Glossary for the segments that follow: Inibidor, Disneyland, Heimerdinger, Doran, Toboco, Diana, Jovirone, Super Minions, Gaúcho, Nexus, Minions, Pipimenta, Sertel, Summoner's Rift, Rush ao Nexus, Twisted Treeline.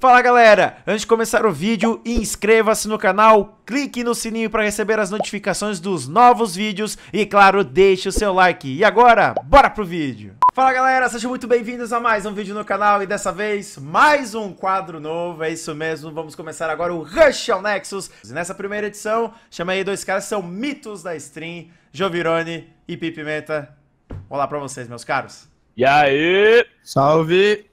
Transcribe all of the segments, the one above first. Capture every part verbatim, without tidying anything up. Fala galera, antes de começar o vídeo, inscreva-se no canal, clique no sininho para receber as notificações dos novos vídeos e claro, deixe o seu like. E agora, bora pro vídeo! Fala galera, sejam muito bem-vindos a mais um vídeo no canal e dessa vez mais um quadro novo, é isso mesmo, vamos começar agora o Rush ao Nexus. E nessa primeira edição, chamei dois caras que são mitos da stream, Jovirone e Pipimenta. Olá pra vocês, meus caros. E aí? Salve!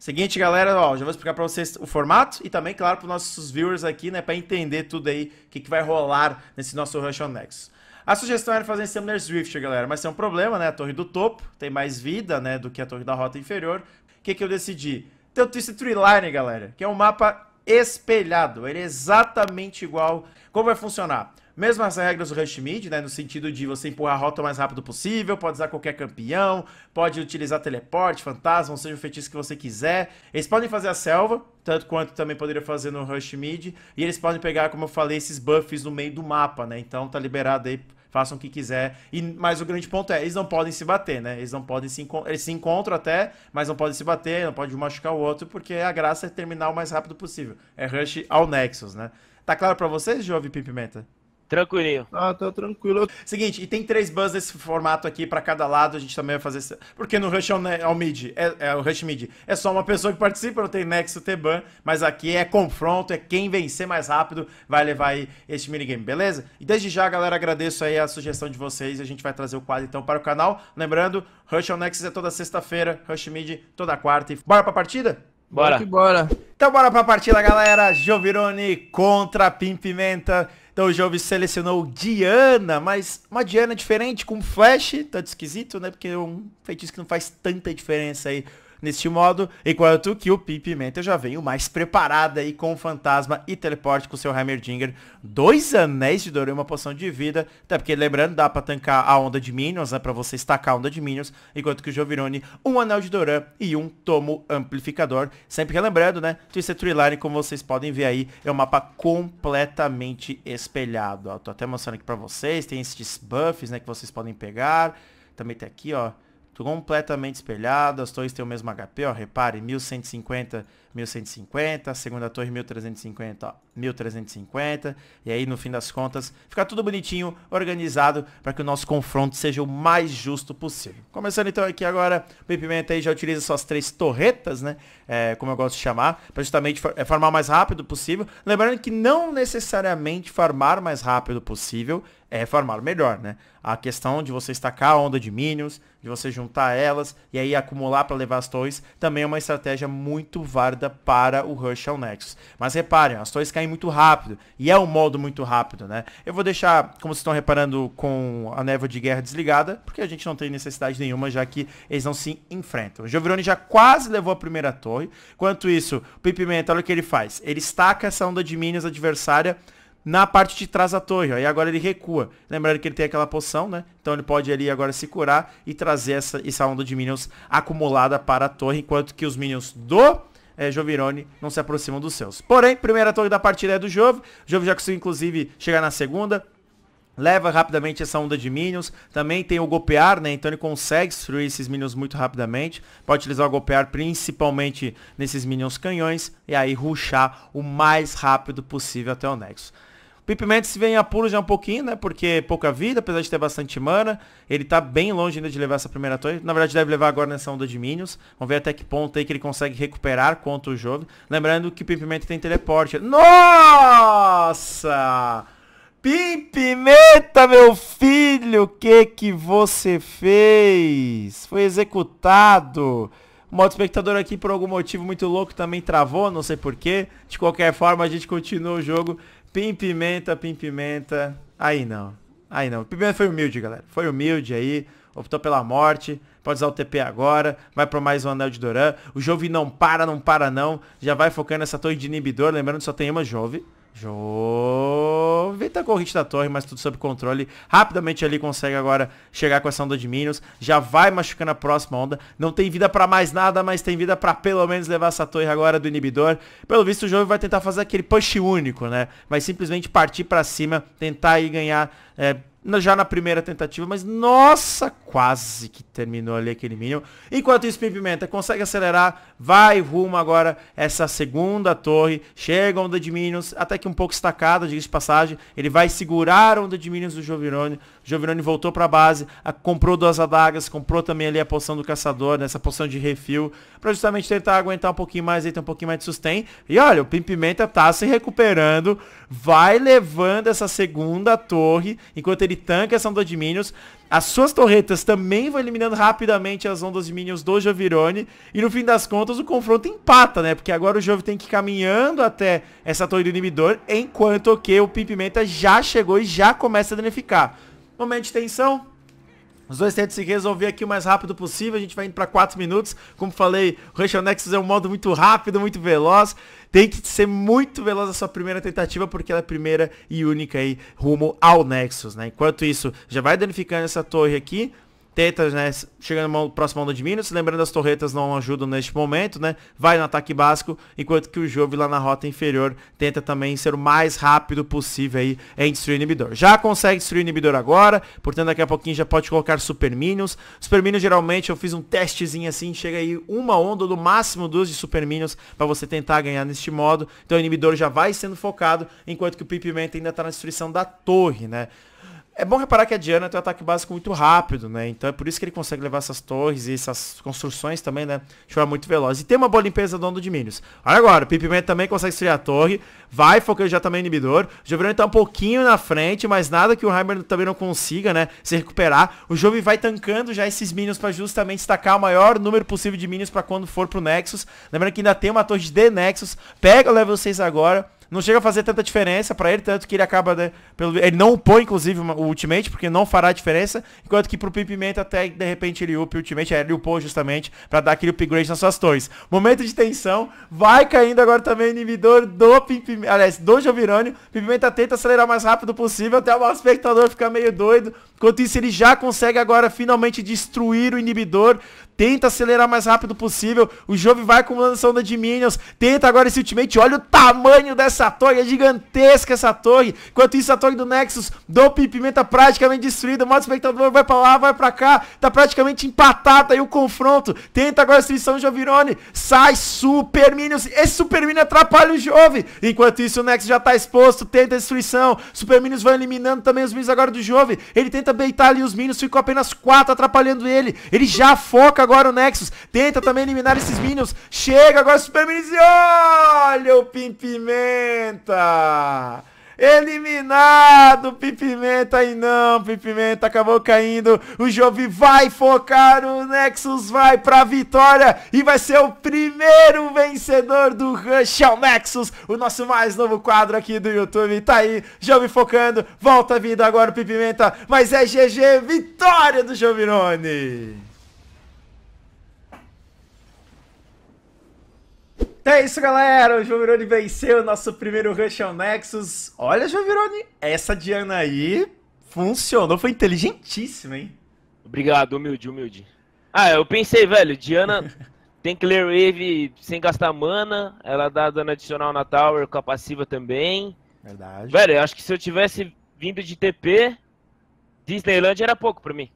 Seguinte, galera, ó, já vou explicar pra vocês o formato e também, claro, pros nossos viewers aqui, né, pra entender tudo aí, o que, que vai rolar nesse nosso Rush on Nexus. A sugestão era fazer em Summoner's Rift, galera, mas tem um problema, né, a torre do topo tem mais vida, né, do que a torre da rota inferior. O que que eu decidi? Tem o Twisted Treeline, galera, que é um mapa espelhado, ele é exatamente igual. Como vai funcionar? Mesmas regras do Rush Mid, né, no sentido de você empurrar a rota o mais rápido possível, pode usar qualquer campeão, pode utilizar teleporte, fantasma, seja o feitiço que você quiser. Eles podem fazer a selva, tanto quanto também poderia fazer no Rush Mid, e eles podem pegar, como eu falei, esses buffs no meio do mapa, né, então tá liberado aí, façam o que quiser. E, mas o grande ponto é, eles não podem se bater, né, eles não podem se encontrar, eles se encontram até, mas não podem se bater, não podem machucar o outro, porque a graça é terminar o mais rápido possível, é Rush ao Nexus, né. Tá claro pra vocês, Jovem Pipimenta? Tranquilinho. Ah, tá tranquilo. Seguinte, e tem três bans desse formato aqui pra cada lado, a gente também vai fazer... Porque no Rush ao, ao Mid, é, é o Rush Mid, é só uma pessoa que participa, não tem Nexus, tem ban, mas aqui é confronto, é quem vencer mais rápido vai levar aí este minigame, beleza? E desde já, galera, agradeço aí a sugestão de vocês, a gente vai trazer o quadro então para o canal. Lembrando, Rush ao Nexus é toda sexta-feira, Rush Mid toda quarta e... Bora pra partida? Bora. Bora. Então bora pra partida, galera. Jovirone contra Pipimenta. Então o Jovi selecionou Diana, mas uma Diana diferente, com flash, tanto esquisito, né? Porque é um feitiço que não faz tanta diferença aí neste modo. Enquanto que o Pipimenta já veio mais preparado aí com o fantasma e teleporte com o seu Heimerdinger. Dois anéis de dor e uma poção de vida. Até porque, lembrando, dá pra tancar a onda de Minions, né? Pra você estacar a onda de Minions. Enquanto que o Jovirone, um anel de Doran e um tomo amplificador. Sempre relembrando, né? Twisted Treeline, como vocês podem ver aí, é um mapa completamente espelhado. Ó, tô até mostrando aqui pra vocês. Tem esses buffs, né? Que vocês podem pegar. Também tem aqui, ó. Completamente espelhado, as torres têm o mesmo H P, ó, repare, mil cento e cinquenta, mil cento e cinquenta, segunda torre mil trezentos e cinquenta, ó, mil trezentos e cinquenta, e aí no fim das contas fica tudo bonitinho, organizado, para que o nosso confronto seja o mais justo possível. Começando então aqui agora, o Pipimenta aí já utiliza suas três torretas, né, é, como eu gosto de chamar, para justamente farmar o mais rápido possível, lembrando que não necessariamente farmar o mais rápido possível é farmar melhor, né? A questão de você estacar a onda de Minions, de você juntar elas e aí acumular para levar as torres, também é uma estratégia muito válida para o Rush ao Nexus. Mas reparem, as torres caem muito rápido e é um modo muito rápido, né? Eu vou deixar, como vocês estão reparando, com a névoa de guerra desligada, porque a gente não tem necessidade nenhuma, já que eles não se enfrentam. O Jovirone já quase levou a primeira torre. Enquanto isso, o Pipimenta, olha o que ele faz. Ele estaca essa onda de Minions adversária na parte de trás da torre, ó, e agora ele recua. Lembrando que ele tem aquela poção, né? Então ele pode ali agora se curar e trazer essa, essa onda de Minions acumulada para a torre, enquanto que os Minions do é, Jovirone não se aproximam dos seus. Porém, primeira torre da partida é do Jove. O Jove já conseguiu, inclusive, chegar na segunda. Leva rapidamente essa onda de Minions. Também tem o golpear, né? Então ele consegue destruir esses Minions muito rapidamente. Pode utilizar o golpear principalmente nesses Minions canhões. E aí rushar o mais rápido possível até o Nexus. Pipimenta se vê em apuro já um pouquinho, né? Porque pouca vida, apesar de ter bastante mana. Ele tá bem longe ainda de levar essa primeira torre. Na verdade, deve levar agora nessa onda de Minions. Vamos ver até que ponto aí que ele consegue recuperar contra o jogo. Lembrando que Pipimenta tem teleporte. Nossa! Pipimenta, meu filho! O que que você fez? Foi executado! O modo espectador aqui, por algum motivo muito louco, também travou, não sei porquê. De qualquer forma, a gente continua o jogo. Pipimenta, Pipimenta. Aí não, aí não. Pipimenta foi humilde, galera. Foi humilde aí, optou pela morte. Pode usar o T P agora, vai para mais um anel de Doran. O Jove não para, não para não. Já vai focando nessa torre de inibidor, lembrando que só tem uma Jove. Jove tá com o hit da torre, mas tudo sob controle. Rapidamente ali consegue agora chegar com essa onda de Minions. Já vai machucando a próxima onda. Não tem vida pra mais nada, mas tem vida pra pelo menos levar essa torre agora do inibidor. Pelo visto o Jove vai tentar fazer aquele push único, né? Vai simplesmente partir pra cima, tentar aí ganhar é, já na primeira tentativa, mas nossa, quase que terminou ali aquele Minion. Enquanto isso, Pipimenta consegue acelerar, vai rumo agora essa segunda torre, chega a onda de Minions, até que um pouco estacada, diga de passagem, ele vai segurar a onda de Minions do Jovirone. Jovirone voltou para a base, a, comprou duas adagas, comprou também ali a poção do caçador, nessa poção de refil, para justamente tentar aguentar um pouquinho mais, aí, ter um pouquinho mais de sustém. E olha, o Pipimenta tá se recuperando, vai levando essa segunda torre, enquanto ele tanca essa onda de Minions. As suas torretas também vão eliminando rapidamente as ondas de Minions do Jovirone. E no fim das contas o confronto empata, né? Porque agora o Jovi tem que ir caminhando até essa torre do inibidor, enquanto que o Pipimenta já chegou e já começa a danificar. Momento de tensão. Os dois tentam se resolver aqui o mais rápido possível. A gente vai indo para quatro minutos. Como falei, o Rush ao Nexus é um modo muito rápido, muito veloz. Tem que ser muito veloz a sua primeira tentativa, porque ela é a primeira e única aí rumo ao Nexus, né? Enquanto isso, já vai danificando essa torre aqui. Tenta, né, chegando na próxima onda de Minions. Lembrando, as torretas não ajudam neste momento, né? Vai no ataque básico, enquanto que o Jove lá na rota inferior tenta também ser o mais rápido possível aí em destruir o inibidor. Já consegue destruir o inibidor agora, portanto daqui a pouquinho já pode colocar Super Minions. Super Minions, geralmente eu fiz um testezinho assim, chega aí uma onda, no máximo duas de Super Minions, para você tentar ganhar neste modo. Então o inibidor já vai sendo focado, enquanto que o Pipimenta ainda está na destruição da torre, né? É bom reparar que a Diana tem um ataque básico muito rápido, né? Então é por isso que ele consegue levar essas torres e essas construções também, né? De forma muito veloz. E tem uma boa limpeza do onda de Minions. Olha agora, o Pipimenta também consegue destruir a torre. Vai focando já também no inibidor. O Jovirone tá um pouquinho na frente, mas nada que o Heimer também não consiga, né? Se recuperar. O Jovi vai tancando já esses Minions pra justamente destacar o maior número possível de Minions pra quando for pro Nexus. Lembrando que ainda tem uma torre de Nexus. Pega o level seis agora. Não chega a fazer tanta diferença pra ele, tanto que ele acaba, né, pelo, ele não upou, inclusive, o ultimate, porque não fará diferença. Enquanto que pro Pipimenta até, de repente, ele upa o ultimate, ele upou justamente pra dar aquele upgrade nas suas torres. Momento de tensão, vai caindo agora também o inibidor do Pipimenta, aliás, do Jovirone. Pipimenta tenta acelerar o mais rápido possível, até o espectador ficar meio doido. Enquanto isso, ele já consegue agora, finalmente, destruir o inibidor. Tenta acelerar o mais rápido possível. O Jove vai acumulando essa onda de Minions. Tenta agora esse ultimate. Olha o tamanho dessa torre. É gigantesca essa torre. Enquanto isso, a torre do Nexus do Pipimenta praticamente destruída. O modo espectador vai pra lá, vai pra cá. Tá praticamente empatado aí o confronto. Tenta agora a destruição do Jovirone. Sai Super Minions. Esse Super Minion atrapalha o Jove. Enquanto isso, o Nexus já tá exposto. Tenta a destruição. Super Minions vai eliminando também os Minions agora do Jove. Ele tenta beitar ali os Minions. Ficou apenas quatro atrapalhando ele. Ele já foca agora o Nexus, tenta também eliminar esses Minions, chega agora o Super Minions e olha o Pipimenta! Eliminado, Pipimenta, e não, Pipimenta acabou caindo, o Jovi vai focar, o Nexus vai pra vitória e vai ser o primeiro vencedor do Rush ao Nexus, o nosso mais novo quadro aqui do YouTube, tá aí, Jovi focando, volta a vida agora o Pipimenta, mas é G G, vitória do Jovirone! É isso, galera, o Jovirone venceu o nosso primeiro Rush ao Nexus. Olha, Jovirone, essa Diana aí funcionou, foi inteligentíssima, hein? Obrigado, humilde, humilde. Ah, eu pensei, velho, Diana tem clear wave sem gastar mana, ela dá dano adicional na tower com a passiva também. Verdade. Velho, eu acho que se eu tivesse vindo de T P, Disneyland era pouco pra mim.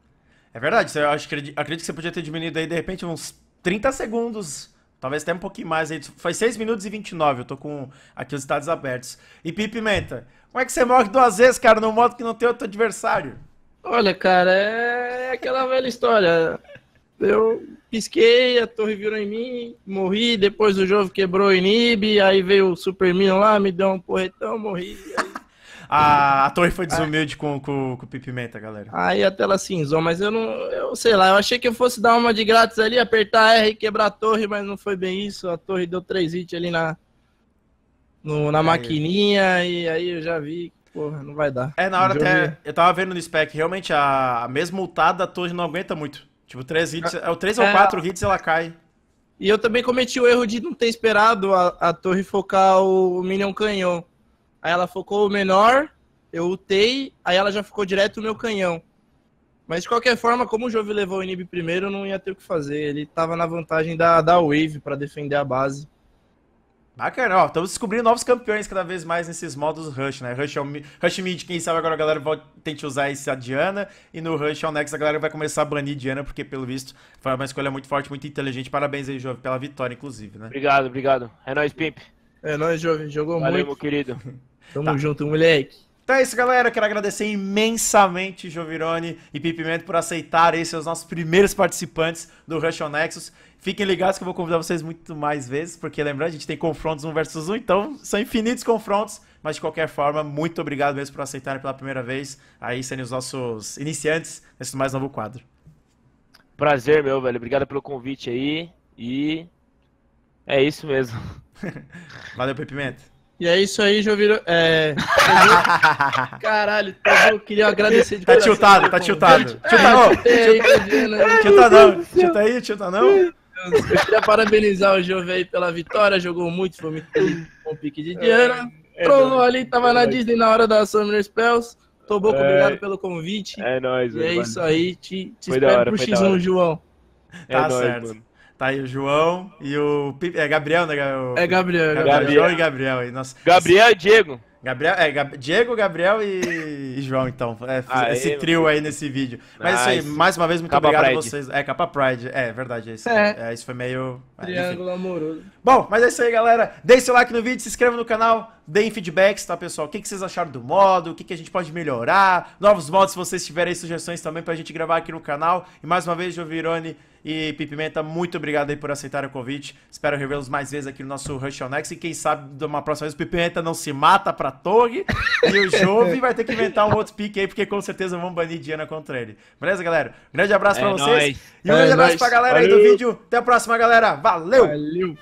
É verdade, eu acho, acredito que você podia ter diminuído aí, de repente, uns trinta segundos... Talvez até um pouquinho mais aí. Faz seis minutos e vinte e nove. Eu tô com aqui os dados abertos. E Pipimenta, como é que você morre duas vezes, cara, num modo que não tem outro adversário? Olha, cara, é aquela velha história. Eu pisquei, a torre virou em mim, morri. Depois o jogo quebrou o inibe. Aí veio o Super Minion lá, me deu um porretão, morri. Aí... a, a torre foi desumilde aí... com, com, com o Pipimenta, galera. Aí a tela cinzou, mas eu não... sei lá, eu achei que eu fosse dar uma de grátis ali, apertar R e quebrar a torre, mas não foi bem isso. A torre deu três hits ali na, no, na maquininha e aí eu já vi, porra, não vai dar. É, na hora até, eu tava vendo no spec, realmente a, a mesma ultada da torre não aguenta muito. Tipo, três hits, é, ou três é, ou quatro hits ela cai. E eu também cometi o erro de não ter esperado a, a torre focar o, o Minion canhão. Aí ela focou o menor, eu ultei, aí ela já ficou direto o meu canhão. Mas de qualquer forma, como o Jovi levou o inib primeiro, não ia ter o que fazer. Ele tava na vantagem da, da wave pra defender a base. Bacana, ó, estamos descobrindo novos campeões cada vez mais nesses modos Rush, né? Rush, ao, Rush Mid, quem sabe agora a galera vai tentar usar essa Diana, e no Rush ao Nexus a galera vai começar a banir Diana, porque pelo visto foi uma escolha muito forte, muito inteligente. Parabéns aí, Jovem, pela vitória, inclusive, né? Obrigado, obrigado. É nóis, Pimp. É nóis, Jovem, jogou muito. Valeu, meu querido. Tamo tá. junto, moleque. Então é isso, galera. Eu quero agradecer imensamente Jovirone e Pipimenta por aceitarem ser os nossos primeiros participantes do Rush ao Nexus. Fiquem ligados que eu vou convidar vocês muito mais vezes, porque lembrando, a gente tem confrontos um versus um, então são infinitos confrontos, mas de qualquer forma, muito obrigado mesmo por aceitarem pela primeira vez, aí serem os nossos iniciantes nesse mais novo quadro. Prazer, meu velho. Obrigado pelo convite aí e é isso mesmo. Valeu, Pipimenta. E é isso aí, Jovirone. É... Caralho, eu queria agradecer de coração. Tá tiltado, tá tiltado. Tilta não, tilta aí, tilta não. Eu queria parabenizar o Jovem aí pela vitória, jogou muito, foi muito bom pique de Diana. É, é trollou ali, tava é na nóis. Disney na hora da Summoner's Spells. Toboco, é, obrigado pelo convite. É nóis, mano. E é isso aí, te, te espero hora, pro xis um, João. É tá nóis, certo. Mano. Tá aí o João e o... É Gabriel, né? O... É Gabriel. É Gabriel. Gabriel e Gabriel. E nossa... Gabriel e Diego. Gabriel, é, Gab... Diego, Gabriel e... e João, então. É, aê, esse trio aí nesse vídeo. Mas nice. Isso aí, mais uma vez, muito Capa obrigado Pride. a vocês. É, Capa Pride. É, verdade, é isso. É. É, isso foi meio... Triângulo é, amoroso. Bom, mas é isso aí, galera. Deixe seu like no vídeo, se inscreva no canal, deem feedbacks, tá, pessoal? O que, que vocês acharam do modo, o que, que a gente pode melhorar, novos modos, se vocês tiverem sugestões também pra gente gravar aqui no canal. E mais uma vez, Jovirone... E Pipimenta, muito obrigado aí por aceitar o convite. Espero revê-los mais vezes aqui no nosso Rush ao Nexus. E quem sabe, de uma próxima vez, o Pipimenta não se mata pra torre. E o Jove vai ter que inventar um outro pique aí, porque com certeza vão banir Diana contra ele. Beleza, galera? Um grande abraço é pra vocês. Nóis. E um é grande nóis. abraço pra galera aí do vídeo. Até a próxima, galera. Valeu! Valeu.